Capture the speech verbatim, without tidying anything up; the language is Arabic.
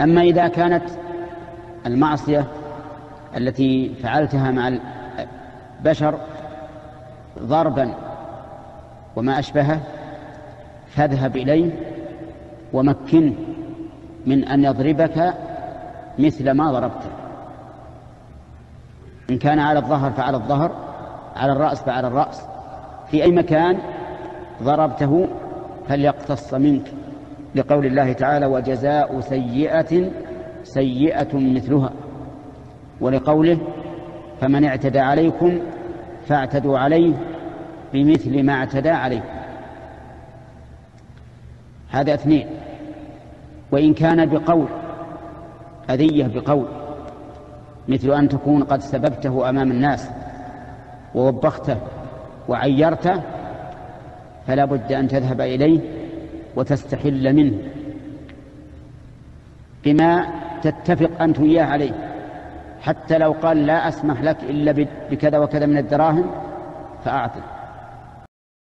أما إذا كانت المعصية التي فعلتها مع البشر ضربا وما أشبهه فاذهب إليه ومكنه من أن يضربك مثل ما ضربته، إن كان على الظهر فعلى الظهر، على الرأس فعلى الرأس، في أي مكان ضربته فليقتص منك، لقول الله تعالى وجزاء سيئة سيئة مثلها، ولقوله فمن اعتدى عليكم فاعتدوا عليه بمثل ما اعتدى عليكم. هذا اثنين. وإن كان بقول أذية بقول، مثل أن تكون قد سببته أمام الناس ووبخته وعيرته، فلا بد أن تذهب إليه وتستحل منه بما تتفق أنت وياه عليه، حتى لو قال لا أسمح لك إلا بكذا وكذا من الدراهم فأعطه.